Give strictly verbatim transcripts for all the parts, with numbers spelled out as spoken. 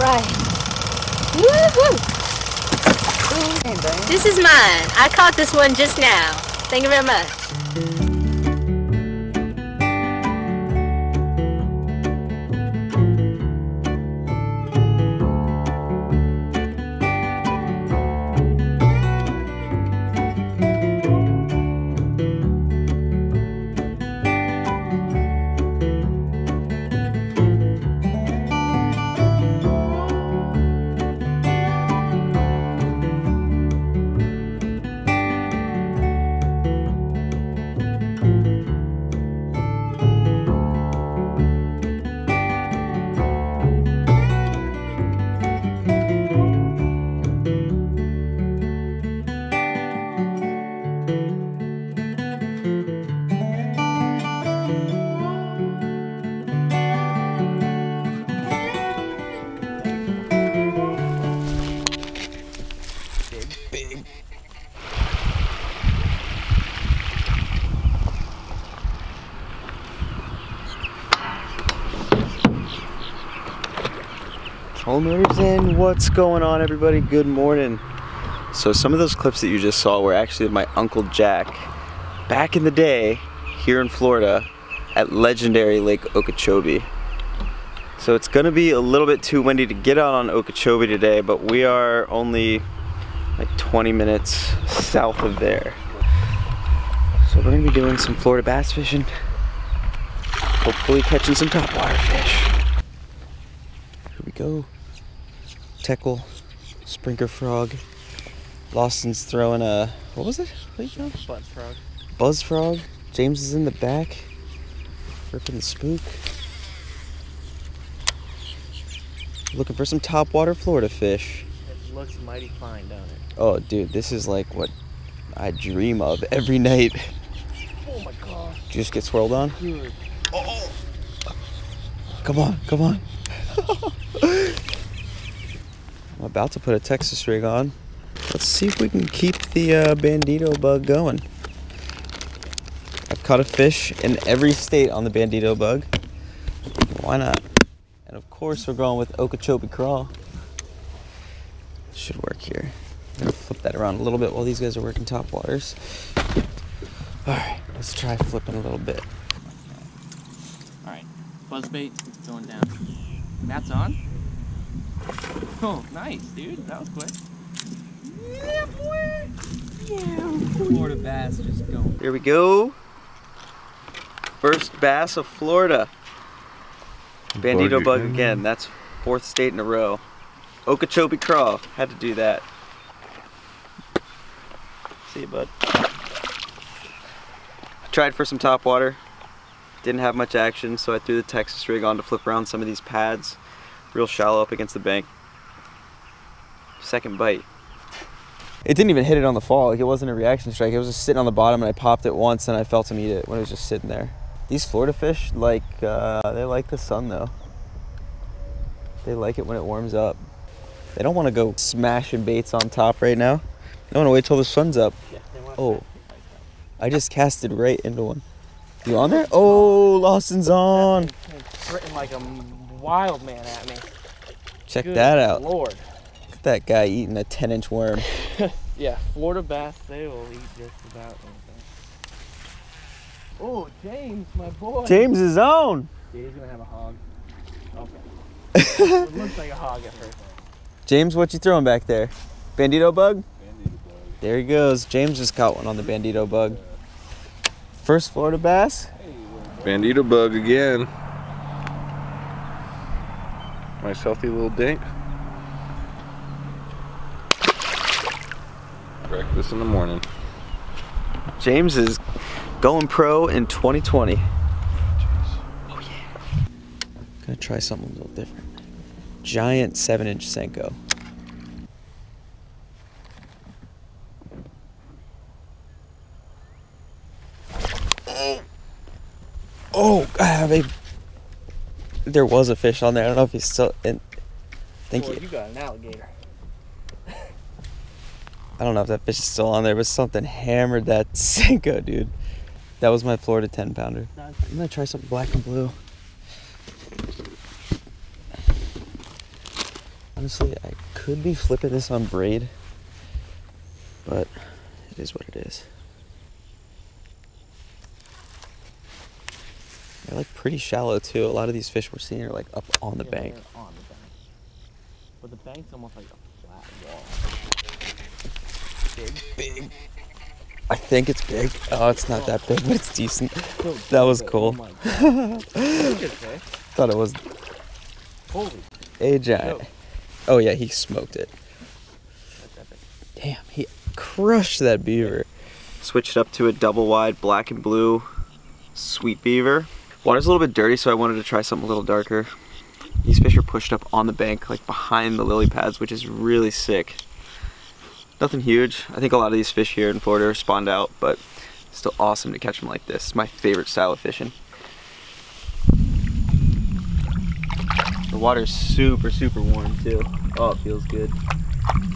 Right. Woohoo! This is mine. I caught this one just now. Thank you very much. Homeers in, what's going on everybody? Good morning. So some of those clips that you just saw were actually of my Uncle Jack back in the day here in Florida at legendary Lake Okeechobee. So it's gonna be a little bit too windy to get out on Okeechobee today, but we are only like twenty minutes south of there. So we're gonna be doing some Florida bass fishing, hopefully catching some topwater fish. Here we go. Teckle, sprinker frog. Lawson's throwing a, what was it? What you know? Buzz frog. Buzz frog. James is in the back, ripping the spook. Looking for some topwater Florida fish. It looks mighty fine, don't it? Oh, dude, this is like what I dream of every night. Oh my God. Did you just get swirled on? Dude. Oh. Come on, come on. I'm about to put a Texas rig on. Let's see if we can keep the uh, Bandito Bug going. I've caught a fish in every state on the Bandito Bug. Why not? And of course we're going with Okeechobee Crawl. Should work here. I'm gonna flip that around a little bit while these guys are working top waters. All right, let's try flipping a little bit. All right, buzzbait is going down. That's on. Oh, nice, dude. That was quick. Yeah, boy. Yeah. Florida bass just going. Here we go. First bass of Florida. Bandito bug again. That's fourth state in a row. Okeechobee Crawl. Had to do that. See you, bud. I tried for some top water. Didn't have much action, so I threw the Texas rig on to flip around some of these pads. Real shallow up against the bank. Second bite. It didn't even hit it on the fall. Like, it wasn't a reaction strike. It was just sitting on the bottom, and I popped it once, and I felt him eat it when it was just sitting there. These Florida fish, like, uh, they like the sun, though. They like it when it warms up. They don't want to go smashing baits on top right now. They want to wait till the sun's up. Yeah, they want oh, I just casted right into one. You on there? Oh, Lawson's on. Threatened like a wild man at me. Check Good that out. Lord. Look at that guy eating a ten inch worm. Yeah, Florida bass, they will eat just about anything. Oh, James, my boy. James is on. Yeah, he's going to have a hog. Okay. It looks like a hog at first. James, what you throwing back there? Bandito bug? Bandito bug. There he goes. James just caught one on the Bandito bug. First Florida bass. Bandito bug again. My stealthy little dink. Breakfast in the morning. James is going pro in twenty twenty. Jeez. Oh yeah. I'm gonna try something a little different. Giant seven inch Senko. Oh, I have a. There was a fish on there. I don't know if he's still in. Thank Boy, you. You got an alligator. I don't know if that fish is still on there, but something hammered that Senko, dude. That was my Florida ten pounder. I'm gonna try something black and blue. Honestly, I could be flipping this on braid, but it is what it is. They're like pretty shallow too. A lot of these fish we're seeing are like up on the yeah, bank. On the bank. But the bank's almost like a flat wall. Big, big. I think it's big. Oh, it's not that big, but it's decent. That was cool. Thought it was. Holy. A giant. Oh yeah, he smoked it. Damn, he crushed that beaver. Switched up to a double wide black and blue sweet beaver. Water's a little bit dirty, so I wanted to try something a little darker. These fish are pushed up on the bank, like behind the lily pads, which is really sick. Nothing huge. I think a lot of these fish here in Florida are spawned out, but it's still awesome to catch them like this. It's my favorite style of fishing. The water's super, super warm too. Oh, it feels good.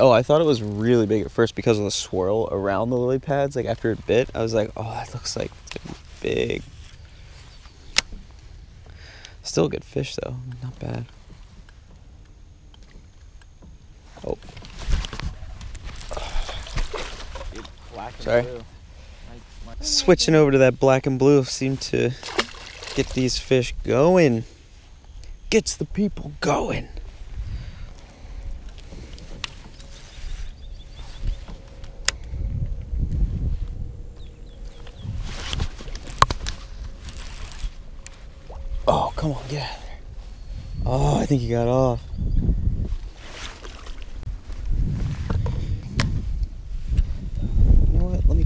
Oh, I thought it was really big at first because of the swirl around the lily pads. Like after it bit, I was like, oh, that looks like it's gonna be big. Still a good fish though, not bad. Oh. Sorry. Switching over to that black and blue seemed to get these fish going. Gets the people going. Oh, come on, get out of there. Oh, I think he got off.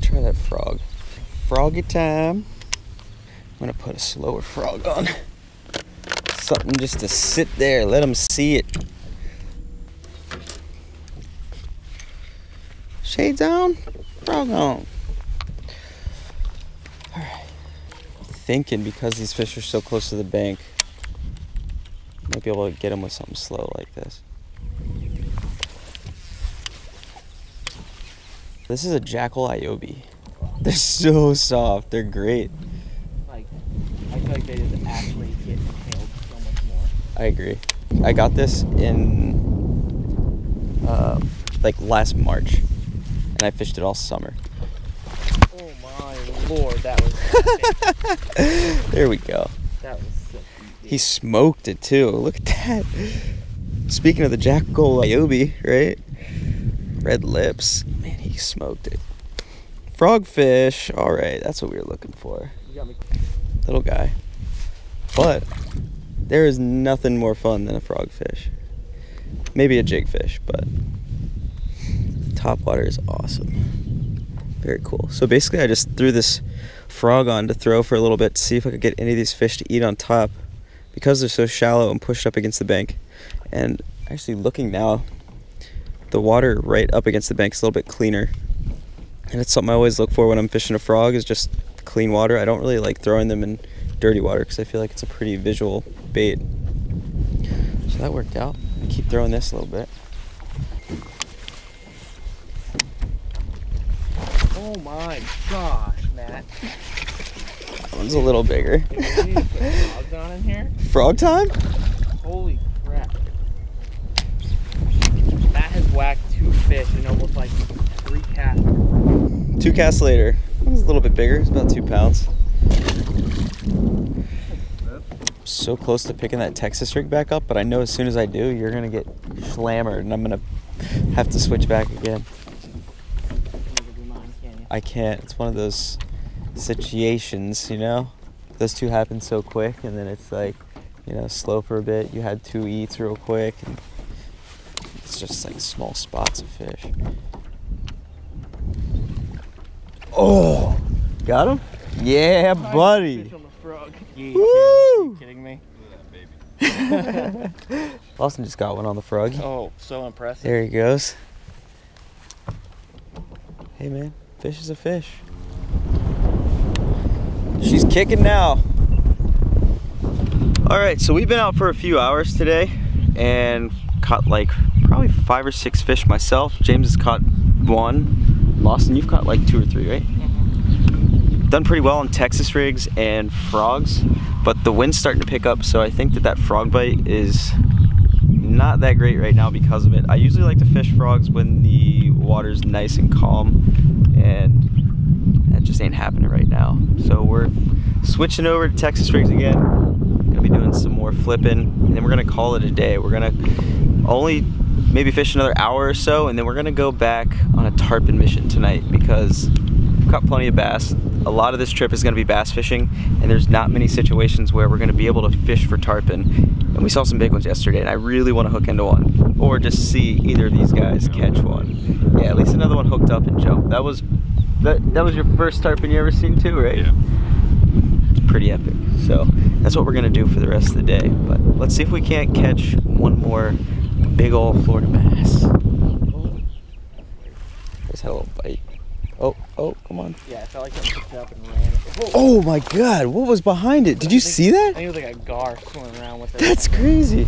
Try that frog. Froggy time. I'm gonna put a slower frog on. Something just to sit there, let them see it. Shades on, frog on. Alright. Thinking because these fish are so close to the bank, I might be able to get them with something slow like this. This is a Jackall Iobi. They're so soft. They're great. Like, I feel like they just actually get nailed so much more. I agree. I got this in, uh, like, last March, and I fished it all summer. Oh, my Lord. That was sick. There we go. That was sick. He smoked it, too. Look at that. Speaking of the Jackall Iobi, right? Red lips. Man, he smoked it. Frogfish. All right, that's what we were looking for. You got me. Little guy. But there is nothing more fun than a frogfish. Maybe a jigfish, but topwater is awesome. Very cool. So basically, I just threw this frog on to throw for a little bit to see if I could get any of these fish to eat on top because they're so shallow and pushed up against the bank. And actually looking now, the water right up against the bank is a little bit cleaner, and it's something I always look for when I'm fishing a frog is just clean water. I don't really like throwing them in dirty water because I feel like it's a pretty visual bait. So that worked out. I keep throwing this a little bit. Oh my gosh, Matt. That one's a little bigger. Can we put frogs on in here? Frog time? Holy crap. Matt has whacked two fish and almost like three casts. Two casts later. It was a little bit bigger. It's about two pounds. So close to picking that Texas rig back up, but I know as soon as I do, you're going to get slammered and I'm going to have to switch back again. I can't. It's one of those situations, you know? Those two happen so quick and then it's like, you know, slow for a bit. You had two eats real quick. And it's just like small spots of fish. Oh, got him? Yeah, buddy. Woo! Kidding me? Yeah, baby. Lawson just got one on the frog. Oh, so impressive. There he goes. Hey, man, fish is a fish. She's kicking now. All right, so we've been out for a few hours today and caught like probably five or six fish myself. James has caught one. Lawson, you've caught like two or three, right? Mm-hmm. Done pretty well on Texas rigs and frogs, but the wind's starting to pick up, so I think that that frog bite is not that great right now because of it. I usually like to fish frogs when the water's nice and calm, and that just ain't happening right now. So we're switching over to Texas rigs again. Gonna be doing some more flipping, and then we're gonna call it a day. We're gonna only maybe fish another hour or so, and then we're gonna go back on a tarpon mission tonight because we've caught plenty of bass. A lot of this trip is gonna be bass fishing, and there's not many situations where we're gonna be able to fish for tarpon. And we saw some big ones yesterday, and I really want to hook into one, or just see either of these guys catch one. Yeah, at least another one hooked up and jumped. That was that, that was your first tarpon you ever seen too, right? Yeah. It's pretty epic. So that's what we're gonna do for the rest of the day. But let's see if we can't catch one more big old Florida bass. Just had a little bite. Oh, oh, come on. Yeah, I felt like I picked up and ran. Whoa. Oh my god, what was behind it? Did you think, see that? I think it was like a gar swimming around with it. That's crazy.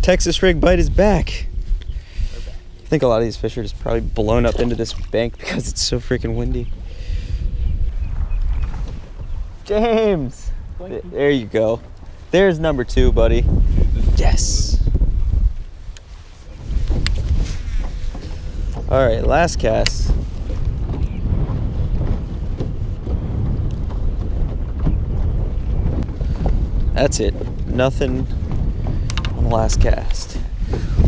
Texas rig bite is back. We're back. I think a lot of these fish are just probably blown up into this bank because it's so freaking windy. James! Blinky. There you go. There's number two, buddy. Yes! All right, last cast. That's it. Nothing on the last cast.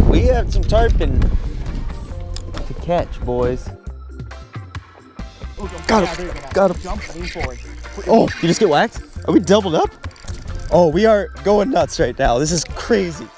We have some tarpon to catch, boys. Got him. Got him. Oh, you just get whacked? Are we doubled up? Oh, we are going nuts right now. This is crazy.